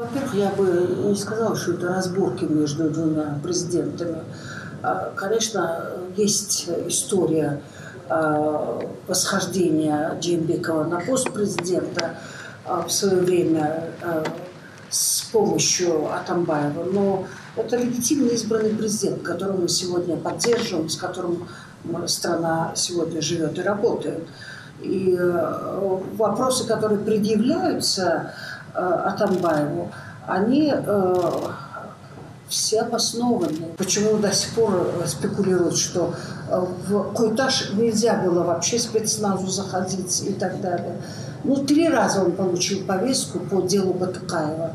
Во-первых, я бы не сказала, что это разборки между двумя президентами. Конечно, есть история восхождения Жээнбекова на пост президента в свое время с помощью Атамбаева. Но это легитимно избранный президент, которого мы сегодня поддерживаем, с которым страна сегодня живет и работает. И вопросы, которые предъявляются Атамбаеву, они все обоснованы. Почему до сих пор спекулируют, что в Кой-Таш нельзя было вообще спецназу заходить и так далее. Ну, 3 раза он получил повестку по делу Батыкаева.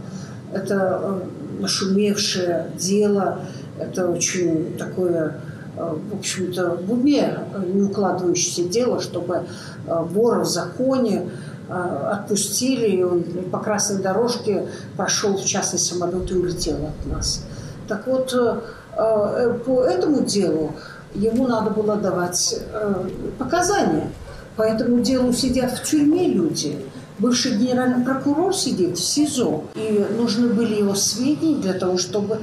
Это нашумевшее дело, это очень такое, в общем-то, в уме не укладывающееся дело, чтобы вора в законе отпустили, и он по красной дорожке прошел в частный самолет и улетел от нас. Так вот, по этому делу ему надо было давать показания. По этому делу сидят в тюрьме люди. Бывший генеральный прокурор сидит в СИЗО. И нужны были его сведения для того, чтобы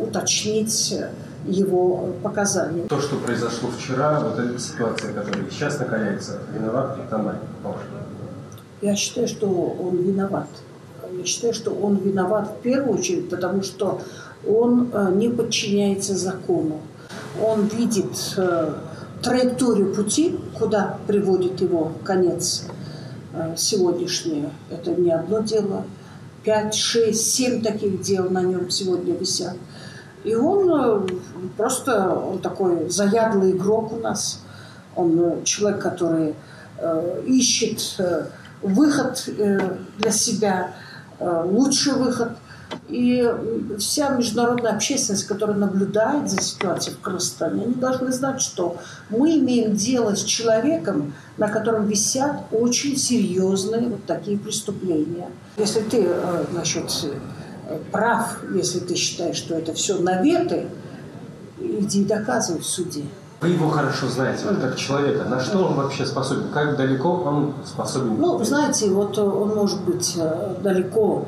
уточнить его показания. То, что произошло вчера, вот эта ситуация, которая сейчас накаляется, виноват Атамбаев? Я считаю, что он виноват. Я считаю, что он виноват в первую очередь, потому что он не подчиняется закону. Он видит траекторию пути, куда приводит его конец сегодняшний. Это не одно дело. 5, 6, 7 таких дел на нем сегодня висят. И он просто такой заядлый игрок у нас. Он человек, который ищет выход для себя, лучший выход. И вся международная общественность, которая наблюдает за ситуацией в Кыргызстане, они должны знать, что мы имеем дело с человеком, на котором висят очень серьезные вот такие преступления. Если ты, значит, прав, если ты считаешь, что это все наветы, иди доказывай в суде. Вы его хорошо знаете, вот как человека. На что он вообще способен? Как далеко он способен? Ну, знаете, вот он может быть далеко,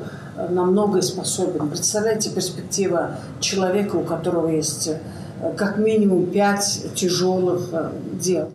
на многое способен. Представляете, перспектива человека, у которого есть как минимум 5 тяжелых дел.